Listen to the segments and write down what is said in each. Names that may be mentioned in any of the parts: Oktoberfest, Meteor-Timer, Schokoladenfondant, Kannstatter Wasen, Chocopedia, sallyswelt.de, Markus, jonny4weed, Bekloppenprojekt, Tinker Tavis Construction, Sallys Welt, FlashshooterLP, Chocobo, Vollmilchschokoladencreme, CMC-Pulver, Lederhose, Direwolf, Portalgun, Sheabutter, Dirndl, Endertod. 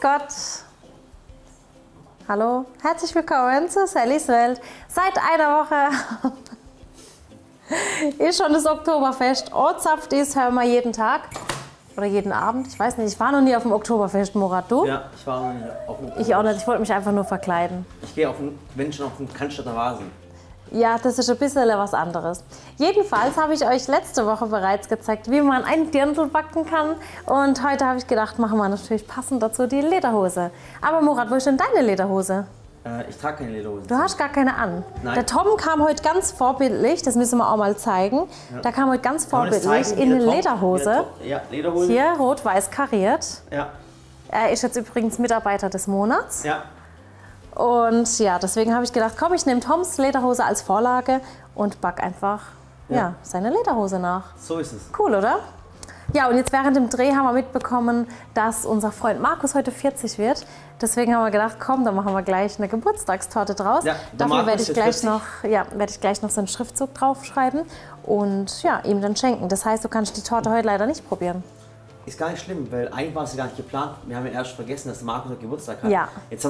Grüß Gott! Hallo, herzlich willkommen zu Sallys Welt. Seit einer Woche ist schon das Oktoberfest. Ortshaft ist, hören wir jeden Tag oder jeden Abend. Ich weiß nicht, ich war noch nie auf dem Oktoberfest, Murat. Du? Ja, ich war noch nie auf dem Oktoberfest. Ich auch nicht, ich wollte mich einfach nur verkleiden. Ich gehe auf den, wenn schon, auf den Kannstatter Wasen. Ja, das ist ein bisschen was anderes. Jedenfalls habe ich euch letzte Woche bereits gezeigt, wie man einen Dirndl backen kann. Und heute habe ich gedacht, machen wir natürlich passend dazu die Lederhose. Aber Murat, wo ist denn deine Lederhose? Ich trage keine Lederhose. Du hast gar keine an. Nein. Der Tom kam heute ganz vorbildlich, das müssen wir auch mal zeigen. Ja. Der kam heute ganz vorbildlich in eine Lederhose. Ja, Lederhose. Hier, rot-weiß kariert. Ja. Er ist jetzt übrigens Mitarbeiter des Monats. Ja. Und ja, deswegen habe ich gedacht, komm, ich nehme Toms Lederhose als Vorlage und back einfach ja, seine Lederhose nach. So ist es. Cool, oder? Ja, und jetzt während dem Dreh haben wir mitbekommen, dass unser Freund Markus heute 40 wird. Deswegen haben wir gedacht, komm, dann machen wir gleich eine Geburtstagstorte draus. Ja, dafür werde ich gleich noch so einen Schriftzug draufschreiben und ja, ihm dann schenken. Das heißt, du kannst die Torte heute leider nicht probieren. Ist gar nicht schlimm, weil eigentlich war es gar nicht geplant. Wir haben ja erst vergessen, dass Markus Geburtstag hat. Ja. Jetzt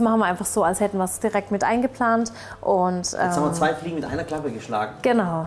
machen wir einfach so, als hätten wir es direkt mit eingeplant. Und jetzt haben wir zwei Fliegen mit einer Klappe geschlagen. Genau.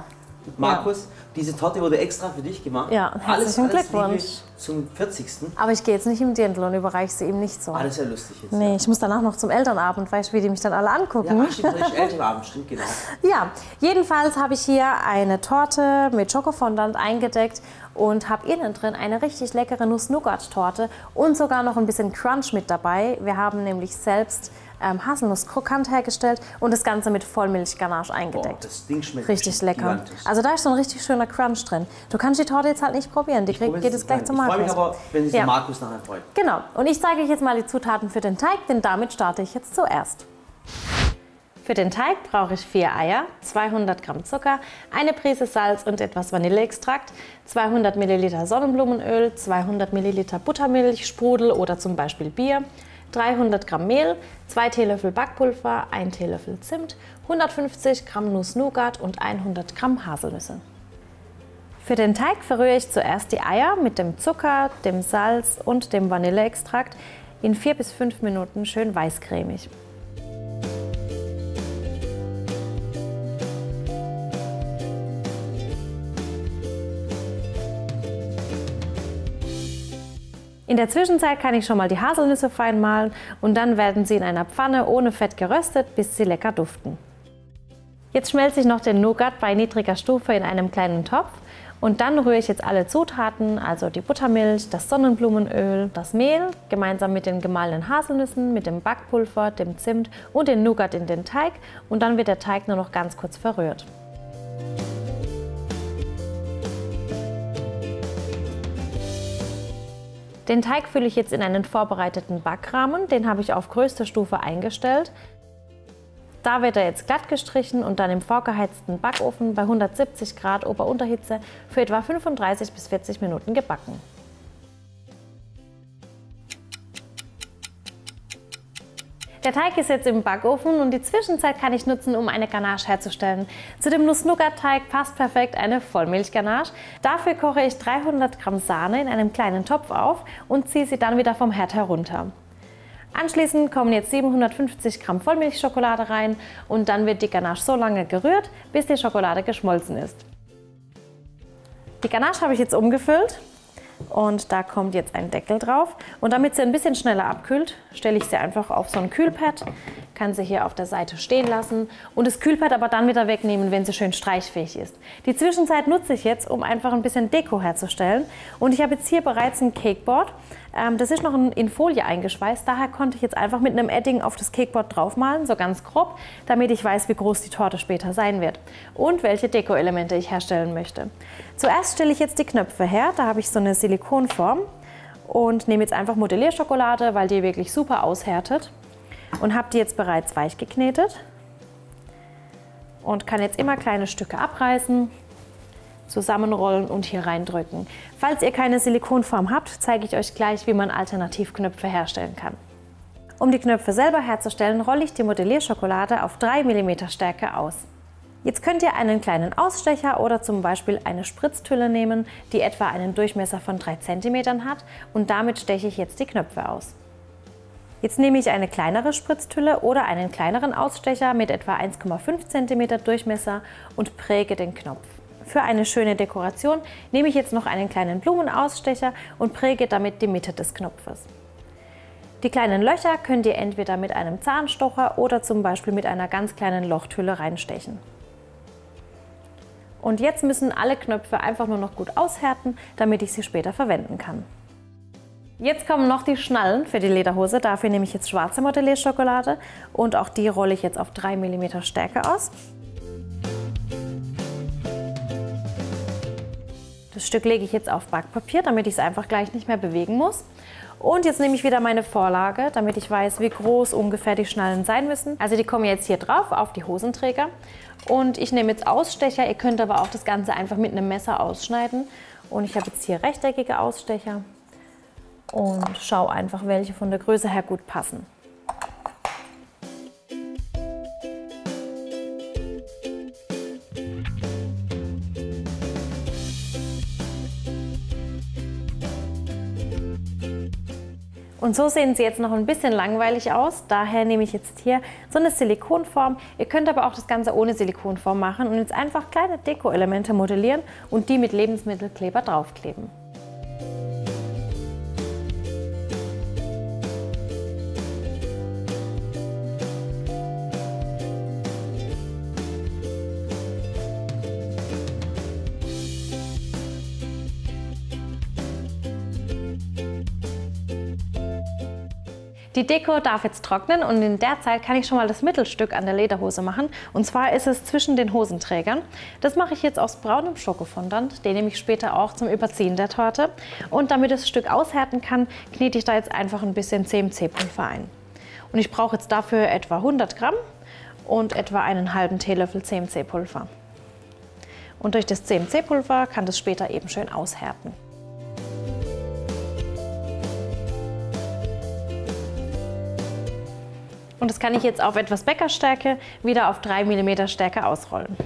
Markus, ja, diese Torte wurde extra für dich gemacht. Ja, herzlichen Glückwunsch zum 40. Aber ich gehe jetzt nicht im Dirndl und überreiche sie ihm nicht so. Alles ja lustig jetzt. Nee, ja, ich muss danach noch zum Elternabend, weißt du, wie die mich dann alle angucken. Ja, ach, stimmt, Elternabend, stimmt, genau. Ja, jedenfalls habe ich hier eine Torte mit Schokofondant eingedeckt und habe innen drin eine richtig leckere Nuss-Nougat-Torte und sogar noch ein bisschen Crunch mit dabei. Wir haben nämlich selbst Haselnuss-Krokant hergestellt und das Ganze mit Vollmilchganache eingedeckt. Boah, das Ding schmeckt richtig lecker. Also da ist so ein richtig schöner Crunch drin. Du kannst die Torte jetzt halt nicht probieren, die geht jetzt gleich zum Markus. Ich freue mich aber, wenn sich der Markus nachher freut. Genau, und ich zeige euch jetzt mal die Zutaten für den Teig, denn damit starte ich jetzt zuerst. Für den Teig brauche ich 4 Eier, 200 Gramm Zucker, eine Prise Salz und etwas Vanilleextrakt, 200 ml Sonnenblumenöl, 200 ml Buttermilch, Sprudel oder zum Beispiel Bier, 300 Gramm Mehl, 2 Teelöffel Backpulver, 1 Teelöffel Zimt, 150 Gramm Nuss-Nougat und 100 Gramm Haselnüsse. Für den Teig verrühre ich zuerst die Eier mit dem Zucker, dem Salz und dem Vanilleextrakt in 4 bis 5 Minuten schön weißcremig. In der Zwischenzeit kann ich schon mal die Haselnüsse fein mahlen und dann werden sie in einer Pfanne ohne Fett geröstet, bis sie lecker duften. Jetzt schmelze ich noch den Nougat bei niedriger Stufe in einem kleinen Topf und dann rühre ich jetzt alle Zutaten, also die Buttermilch, das Sonnenblumenöl, das Mehl, gemeinsam mit den gemahlenen Haselnüssen, mit dem Backpulver, dem Zimt und den Nougat in den Teig und dann wird der Teig nur noch ganz kurz verrührt. Den Teig fülle ich jetzt in einen vorbereiteten Backrahmen, den habe ich auf größte Stufe eingestellt. Da wird er jetzt glatt gestrichen und dann im vorgeheizten Backofen bei 170 Grad Ober-Unterhitze für etwa 35 bis 40 Minuten gebacken. Der Teig ist jetzt im Backofen und die Zwischenzeit kann ich nutzen, um eine Ganache herzustellen. Zu dem Nuss-Nougat-Teig passt perfekt eine Vollmilchganache. Dafür koche ich 300 Gramm Sahne in einem kleinen Topf auf und ziehe sie dann wieder vom Herd herunter. Anschließend kommen jetzt 750 Gramm Vollmilchschokolade rein und dann wird die Ganache so lange gerührt, bis die Schokolade geschmolzen ist. Die Ganache habe ich jetzt umgefüllt. Und da kommt jetzt ein Deckel drauf. Und damit sie ein bisschen schneller abkühlt, stelle ich sie einfach auf so ein Kühlpad. Kann sie hier auf der Seite stehen lassen und das Kühlpad aber dann wieder wegnehmen, wenn sie schön streichfähig ist. Die Zwischenzeit nutze ich jetzt, um einfach ein bisschen Deko herzustellen. Und ich habe jetzt hier bereits ein Cakeboard. Das ist noch in Folie eingeschweißt, daher konnte ich jetzt einfach mit einem Edding auf das Cakeboard draufmalen, so ganz grob, damit ich weiß, wie groß die Torte später sein wird und welche Deko-Elemente ich herstellen möchte. Zuerst stelle ich jetzt die Knöpfe her, da habe ich so eine Silikonform und nehme jetzt einfach Modellierschokolade, weil die wirklich super aushärtet und habe die jetzt bereits weich geknetet und kann jetzt immer kleine Stücke abreißen, zusammenrollen und hier reindrücken. Falls ihr keine Silikonform habt, zeige ich euch gleich, wie man alternativ Knöpfe herstellen kann. Um die Knöpfe selber herzustellen, rolle ich die Modellierschokolade auf 3 mm Stärke aus. Jetzt könnt ihr einen kleinen Ausstecher oder zum Beispiel eine Spritztülle nehmen, die etwa einen Durchmesser von 3 cm hat und damit steche ich jetzt die Knöpfe aus. Jetzt nehme ich eine kleinere Spritztülle oder einen kleineren Ausstecher mit etwa 1,5 cm Durchmesser und präge den Knopf. Für eine schöne Dekoration nehme ich jetzt noch einen kleinen Blumenausstecher und präge damit die Mitte des Knopfes. Die kleinen Löcher könnt ihr entweder mit einem Zahnstocher oder zum Beispiel mit einer ganz kleinen Lochtülle reinstechen. Und jetzt müssen alle Knöpfe einfach nur noch gut aushärten, damit ich sie später verwenden kann. Jetzt kommen noch die Schnallen für die Lederhose. Dafür nehme ich jetzt schwarze Modellierschokolade und auch die rolle ich jetzt auf 3 mm Stärke aus. Das Stück lege ich jetzt auf Backpapier, damit ich es einfach gleich nicht mehr bewegen muss. Und jetzt nehme ich wieder meine Vorlage, damit ich weiß, wie groß ungefähr die Schnallen sein müssen. Also die kommen jetzt hier drauf auf die Hosenträger. Und ich nehme jetzt Ausstecher. Ihr könnt aber auch das Ganze einfach mit einem Messer ausschneiden. Und ich habe jetzt hier rechteckige Ausstecher. Und schau einfach, welche von der Größe her gut passen. Und so sehen sie jetzt noch ein bisschen langweilig aus, daher nehme ich jetzt hier so eine Silikonform. Ihr könnt aber auch das Ganze ohne Silikonform machen und jetzt einfach kleine Deko-Elemente modellieren und die mit Lebensmittelkleber draufkleben. Die Deko darf jetzt trocknen und in der Zeit kann ich schon mal das Mittelstück an der Lederhose machen. Und zwar ist es zwischen den Hosenträgern. Das mache ich jetzt aus braunem Schokofondant, den nehme ich später auch zum Überziehen der Torte. Und damit das Stück aushärten kann, knete ich da jetzt einfach ein bisschen CMC-Pulver ein. Und ich brauche jetzt dafür etwa 100 Gramm und etwa einen halben Teelöffel CMC-Pulver. Und durch das CMC-Pulver kann das später eben schön aushärten. Und das kann ich jetzt auf etwas Bäckerstärke wieder auf 3 mm Stärke ausrollen.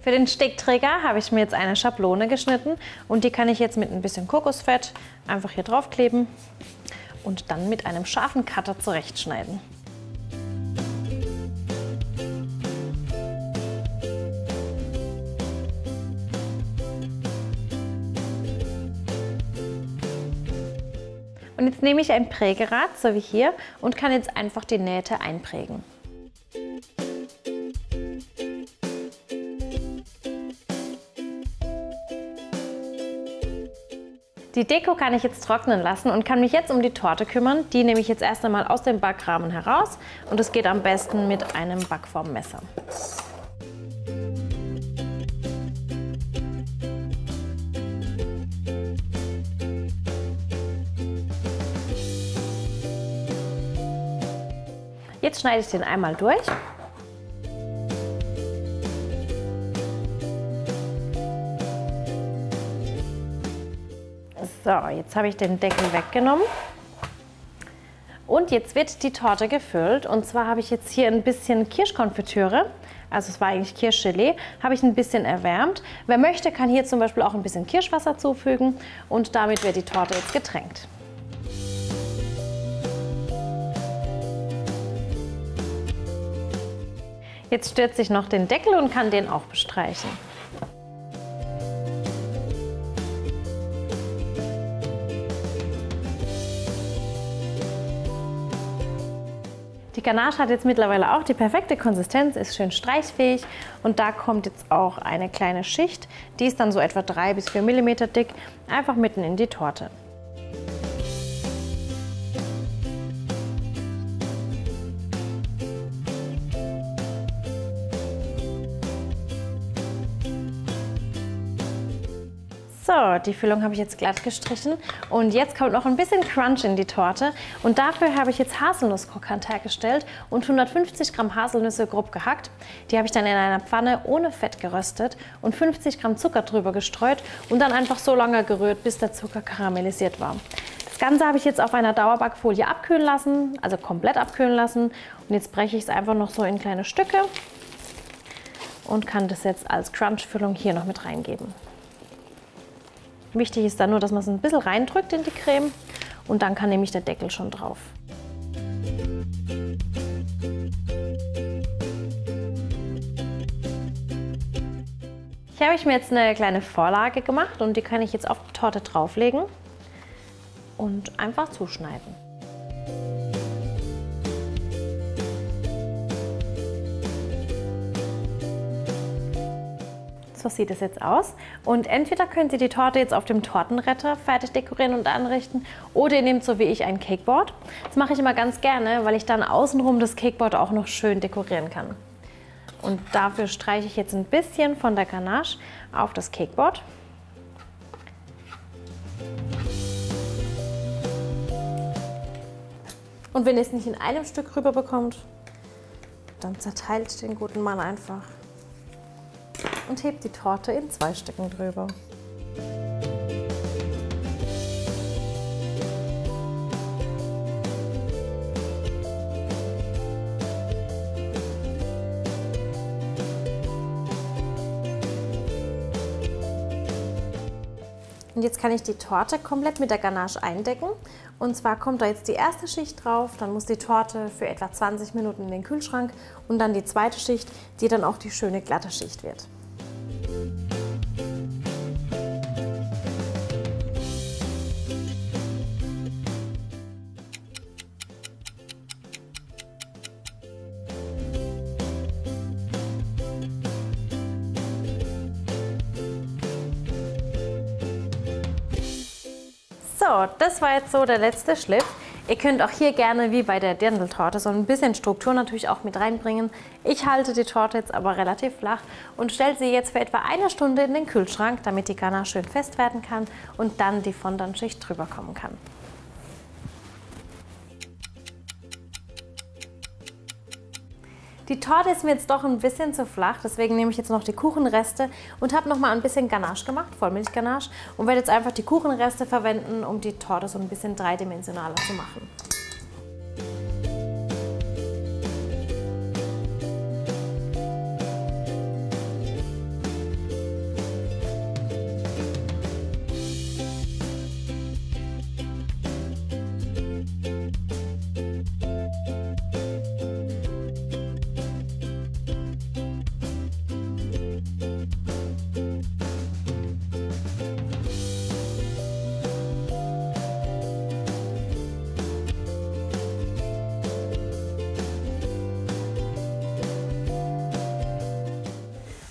Für den Stickträger habe ich mir jetzt eine Schablone geschnitten und die kann ich jetzt mit ein bisschen Kokosfett einfach hier draufkleben und dann mit einem scharfen Cutter zurechtschneiden. Und jetzt nehme ich ein Prägerad, so wie hier, und kann jetzt einfach die Nähte einprägen. Die Deko kann ich jetzt trocknen lassen und kann mich jetzt um die Torte kümmern. Die nehme ich jetzt erst einmal aus dem Backrahmen heraus und das geht am besten mit einem Backformmesser. Jetzt schneide ich den einmal durch. So, jetzt habe ich den Deckel weggenommen. Und jetzt wird die Torte gefüllt. Und zwar habe ich jetzt hier ein bisschen Kirschkonfitüre, also es war eigentlich Kirschgelee, habe ich ein bisschen erwärmt. Wer möchte, kann hier zum Beispiel auch ein bisschen Kirschwasser zufügen und damit wird die Torte jetzt getränkt. Jetzt stürze ich noch den Deckel und kann den auch bestreichen. Die Ganache hat jetzt mittlerweile auch die perfekte Konsistenz, ist schön streichfähig und da kommt jetzt auch eine kleine Schicht, die ist dann so etwa 3 bis 4 mm dick, einfach mitten in die Torte. So, die Füllung habe ich jetzt glatt gestrichen und jetzt kommt noch ein bisschen Crunch in die Torte und dafür habe ich jetzt Haselnusskrokant hergestellt und 150 Gramm Haselnüsse grob gehackt. Die habe ich dann in einer Pfanne ohne Fett geröstet und 50 Gramm Zucker drüber gestreut und dann einfach so lange gerührt, bis der Zucker karamellisiert war. Das Ganze habe ich jetzt auf einer Dauerbackfolie abkühlen lassen, also komplett abkühlen lassen und jetzt breche ich es einfach noch so in kleine Stücke und kann das jetzt als Crunch-Füllung hier noch mit reingeben. Wichtig ist dann nur, dass man es ein bisschen reindrückt in die Creme und dann kann nämlich der Deckel schon drauf. Hier habe ich mir jetzt eine kleine Vorlage gemacht und die kann ich jetzt auf die Torte drauflegen und einfach zuschneiden. So sieht es jetzt aus und entweder könnt ihr die Torte jetzt auf dem Tortenretter fertig dekorieren und anrichten oder ihr nehmt so wie ich ein Cakeboard. Das mache ich immer ganz gerne, weil ich dann außenrum das Cakeboard auch noch schön dekorieren kann. Und dafür streiche ich jetzt ein bisschen von der Ganache auf das Cakeboard. Und wenn ihr es nicht in einem Stück rüber bekommt, dann zerteilt den guten Mann einfach und hebt die Torte in 2 Stücken drüber. Und jetzt kann ich die Torte komplett mit der Ganache eindecken. Und zwar kommt da jetzt die erste Schicht drauf, dann muss die Torte für etwa 20 Minuten in den Kühlschrank und dann die zweite Schicht, die dann auch die schöne glatte Schicht wird. So, das war jetzt so der letzte Schliff. Ihr könnt auch hier gerne wie bei der Dirndl-Torte so ein bisschen Struktur natürlich auch mit reinbringen. Ich halte die Torte jetzt aber relativ flach und stelle sie jetzt für etwa 1 Stunde in den Kühlschrank, damit die Ganache schön fest werden kann und dann die Fondantschicht drüber kommen kann. Die Torte ist mir jetzt doch ein bisschen zu flach, deswegen nehme ich jetzt noch die Kuchenreste und habe noch mal ein bisschen Ganache gemacht, Vollmilchganache, und werde jetzt einfach die Kuchenreste verwenden, um die Torte so ein bisschen dreidimensionaler zu machen.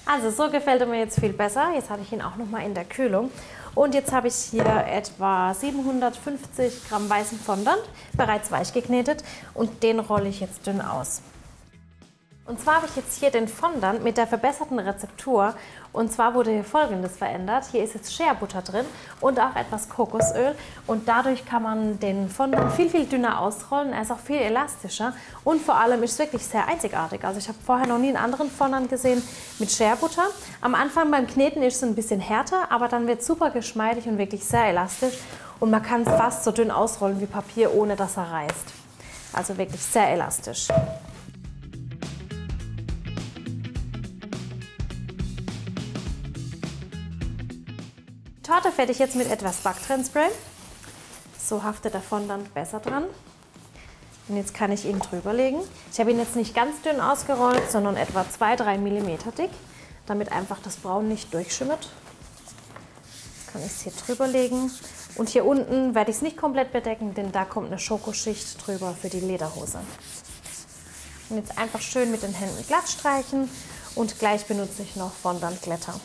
Also so gefällt er mir jetzt viel besser. Jetzt hatte ich ihn auch noch mal in der Kühlung. Und jetzt habe ich hier etwa 750 Gramm weißen Fondant, bereits weich geknetet. Und den rolle ich jetzt dünn aus. Und zwar habe ich jetzt hier den Fondant mit der verbesserten Rezeptur. Und zwar wurde hier Folgendes verändert. Hier ist jetzt Sheabutter drin und auch etwas Kokosöl. Und dadurch kann man den Fondant viel, viel dünner ausrollen. Er ist auch viel elastischer. Und vor allem ist es wirklich sehr einzigartig. Also ich habe vorher noch nie einen anderen Fondant gesehen mit Sheabutter. Am Anfang beim Kneten ist es ein bisschen härter, aber dann wird es super geschmeidig und wirklich sehr elastisch. Und man kann es fast so dünn ausrollen wie Papier, ohne dass er reißt. Also wirklich sehr elastisch. Die Torte fette ich jetzt mit etwas Backtrennspray. So haftet der Fondant besser dran. Und jetzt kann ich ihn drüberlegen. Ich habe ihn jetzt nicht ganz dünn ausgerollt, sondern etwa 2-3 mm dick, damit einfach das Braun nicht durchschimmert. Kann ich es hier drüberlegen. Und hier unten werde ich es nicht komplett bedecken, denn da kommt eine Schokoschicht drüber für die Lederhose. Und jetzt einfach schön mit den Händen glatt streichen und gleich benutze ich noch Fondantglätter.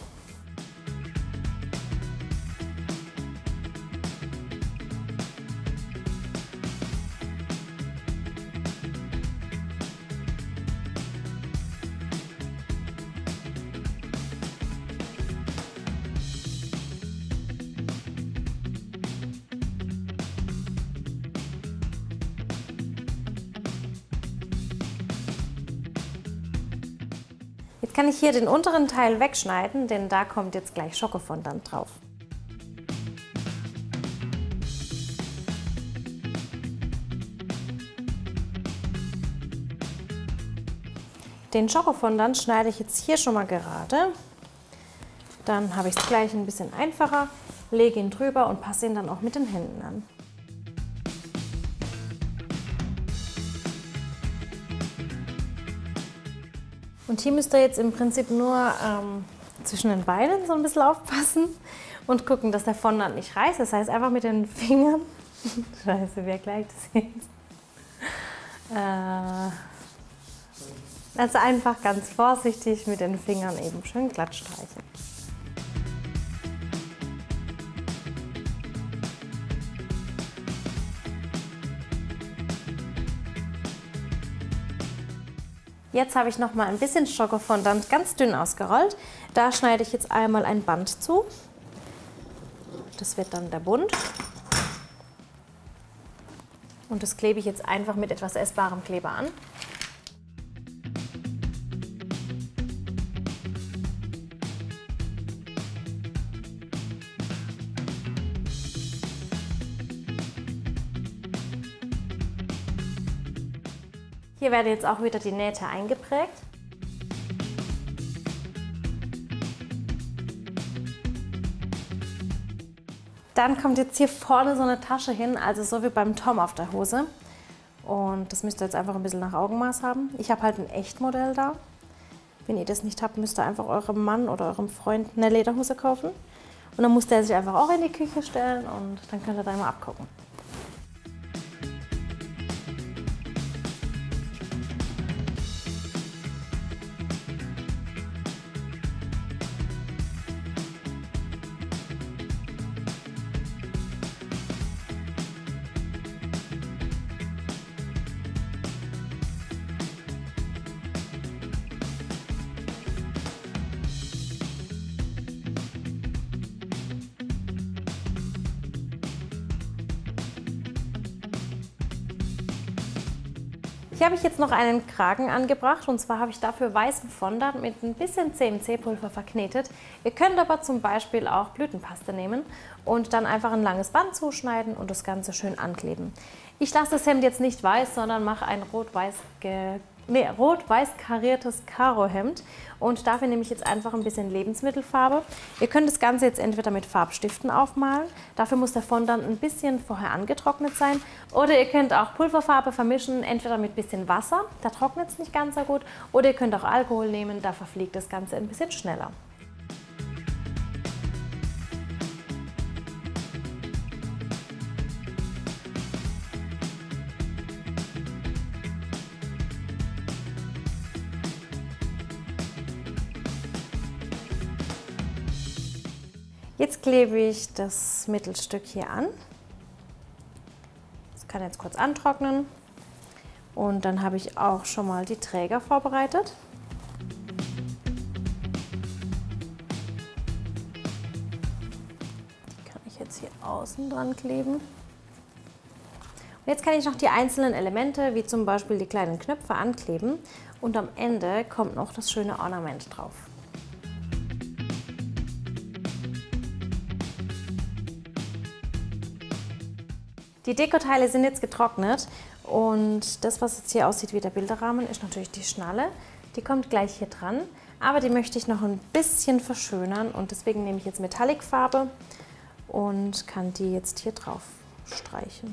Jetzt kann ich hier den unteren Teil wegschneiden, denn da kommt jetzt gleich Schokofondant drauf. Den Schokofondant schneide ich jetzt hier schon mal gerade. Dann habe ich es gleich ein bisschen einfacher, lege ihn drüber und passe ihn dann auch mit den Händen an. Und hier müsst ihr jetzt im Prinzip nur zwischen den Beinen so ein bisschen aufpassen und gucken, dass der Fondant nicht reißt. Das heißt, einfach mit den Fingern. Scheiße, wer gleich das jetzt. Also einfach ganz vorsichtig mit den Fingern eben schön glatt streichen. Jetzt habe ich noch mal ein bisschen Schokofondant ganz dünn ausgerollt. Da schneide ich jetzt einmal ein Band zu. Das wird dann der Bund. Und das klebe ich jetzt einfach mit etwas essbarem Kleber an. Hier werden jetzt auch wieder die Nähte eingeprägt. Dann kommt jetzt hier vorne so eine Tasche hin, also so wie beim Tom auf der Hose. Und das müsst ihr jetzt einfach ein bisschen nach Augenmaß haben. Ich habe halt ein Echtmodell da. Wenn ihr das nicht habt, müsst ihr einfach eurem Mann oder eurem Freund eine Lederhose kaufen. Und dann muss der sich einfach auch in die Küche stellen und dann könnt ihr da mal abgucken. Hier habe ich jetzt noch einen Kragen angebracht und zwar habe ich dafür weißen Fondant mit ein bisschen CMC-Pulver verknetet. Ihr könnt aber zum Beispiel auch Blütenpaste nehmen und dann einfach ein langes Band zuschneiden und das Ganze schön ankleben. Ich lasse das Hemd jetzt nicht weiß, sondern mache ein rot-weiß kariertes Karohemd und dafür nehme ich jetzt einfach ein bisschen Lebensmittelfarbe. Ihr könnt das Ganze jetzt entweder mit Farbstiften aufmalen, dafür muss der Fondant ein bisschen vorher angetrocknet sein, oder ihr könnt auch Pulverfarbe vermischen, entweder mit ein bisschen Wasser, da trocknet es nicht ganz so gut, oder ihr könnt auch Alkohol nehmen, da verfliegt das Ganze ein bisschen schneller. Jetzt klebe ich das Mittelstück hier an. Das kann jetzt kurz antrocknen. Und dann habe ich auch schon mal die Träger vorbereitet. Die kann ich jetzt hier außen dran kleben. Und jetzt kann ich noch die einzelnen Elemente, wie zum Beispiel die kleinen Knöpfe, ankleben. Und am Ende kommt noch das schöne Ornament drauf. Die Dekoteile sind jetzt getrocknet und das, was jetzt hier aussieht wie der Bilderrahmen, ist natürlich die Schnalle. Die kommt gleich hier dran, aber die möchte ich noch ein bisschen verschönern und deswegen nehme ich jetzt Metallicfarbe und kann die jetzt hier drauf streichen.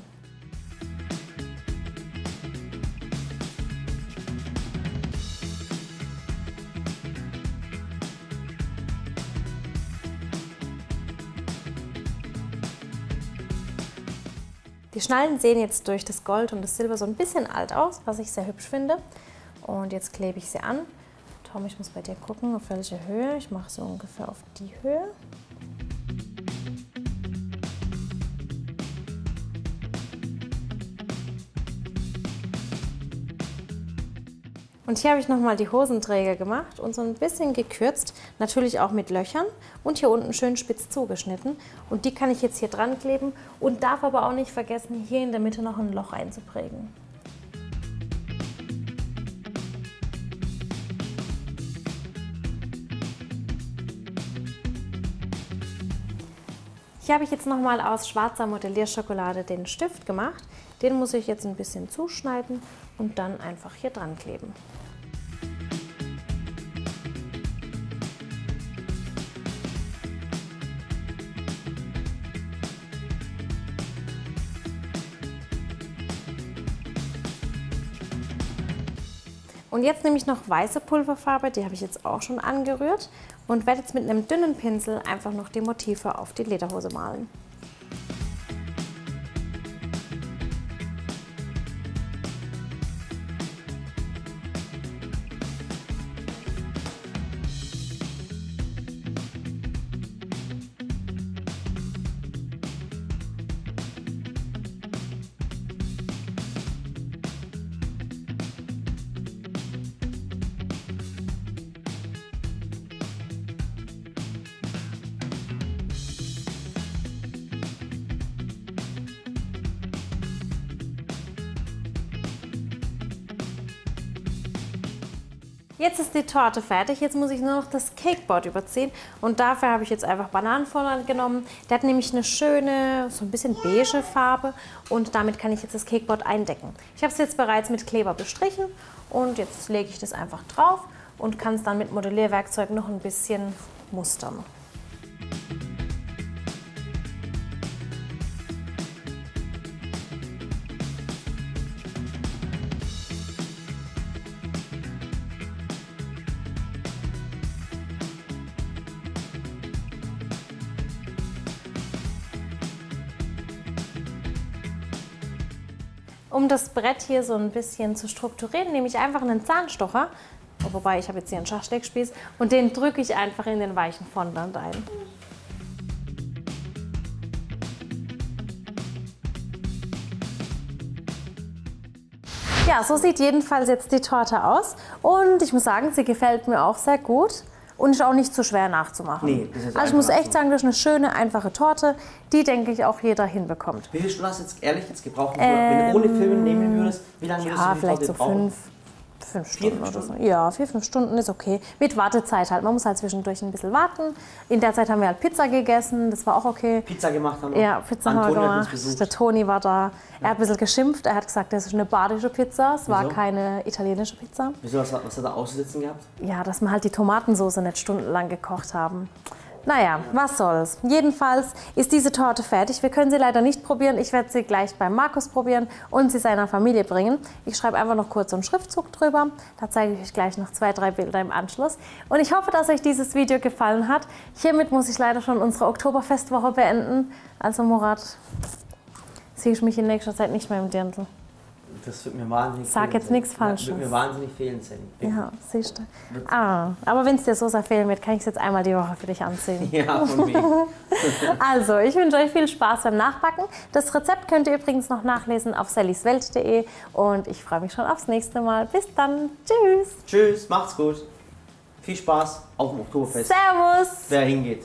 Die Schnallen sehen jetzt durch das Gold und das Silber so ein bisschen alt aus, was ich sehr hübsch finde. Und jetzt klebe ich sie an. Tom, ich muss bei dir gucken, auf welche Höhe. Ich mache so ungefähr auf die Höhe. Und hier habe ich nochmal die Hosenträger gemacht und so ein bisschen gekürzt, natürlich auch mit Löchern und hier unten schön spitz zugeschnitten. Und die kann ich jetzt hier dran kleben und darf aber auch nicht vergessen, hier in der Mitte noch ein Loch einzuprägen. Hier habe ich jetzt nochmal aus schwarzer Modellierschokolade den Stift gemacht. Den muss ich jetzt ein bisschen zuschneiden und dann einfach hier dran kleben. Und jetzt nehme ich noch weiße Pulverfarbe, die habe ich jetzt auch schon angerührt, und werde jetzt mit einem dünnen Pinsel einfach noch die Motive auf die Lederhose malen. Jetzt ist die Torte fertig, jetzt muss ich nur noch das Cakeboard überziehen, und dafür habe ich jetzt einfach Bananenfondant genommen. Der hat nämlich eine schöne, so ein bisschen beige Farbe, und damit kann ich jetzt das Cakeboard eindecken. Ich habe es jetzt bereits mit Kleber bestrichen und jetzt lege ich das einfach drauf und kann es dann mit Modellierwerkzeug noch ein bisschen mustern. Um das Brett hier so ein bisschen zu strukturieren, nehme ich einfach einen Zahnstocher, wobei ich habe jetzt hier einen Schachschlägspieß, und den drücke ich einfach in den weichen Fondant ein. Ja, so sieht jedenfalls jetzt die Torte aus, und ich muss sagen, sie gefällt mir auch sehr gut. Und ist auch nicht zu schwer nachzumachen. Nee, das ist also, ich muss echt sagen, das ist eine schöne, einfache Torte, die, denke ich, auch jeder hinbekommt. Wie viel Stunden hast du jetzt ehrlich gebraucht? Wenn du ohne Film nehmen würdest, wie lange würdest du die vielleicht Torte so brauchen? 5 Stunden oder so. Ja, 4, 5 Stunden ist okay. Mit Wartezeit halt. Man muss halt zwischendurch ein bisschen warten. In der Zeit haben wir halt Pizza gegessen, das war auch okay. Pizza gemacht haben wir. Ja, Pizza haben wir gemacht. Der Toni war da. Er hat ein bisschen geschimpft. Er hat gesagt, das ist eine badische Pizza. Es war keine italienische Pizza. Wieso? Was hat er auszusitzen gehabt? Ja, dass wir halt die Tomatensauce nicht stundenlang gekocht haben. Naja, was soll's. Jedenfalls ist diese Torte fertig. Wir können sie leider nicht probieren. Ich werde sie gleich bei Markus probieren und sie seiner Familie bringen. Ich schreibe einfach noch kurz so einen Schriftzug drüber. Da zeige ich euch gleich noch 2, 3 Bilder im Anschluss. Und ich hoffe, dass euch dieses Video gefallen hat. Hiermit muss ich leider schon unsere Oktoberfestwoche beenden. Also Murat, sehe ich mich in nächster Zeit nicht mehr im Dirndl. Das wird mir wahnsinnig fehlen. Sag jetzt nichts Falsches. Das wird mir wahnsinnig fehlen, Sally. Ja, siehst du. Ah, aber wenn es dir so sehr fehlen wird, kann ich es jetzt einmal die Woche für dich anziehen. Ja, von mir. Also, ich wünsche euch viel Spaß beim Nachbacken. Das Rezept könnt ihr übrigens noch nachlesen auf sallyswelt.de. Und ich freue mich schon aufs nächste Mal. Bis dann. Tschüss. Tschüss, macht's gut. Viel Spaß auf dem Oktoberfest. Servus. Wer hingeht.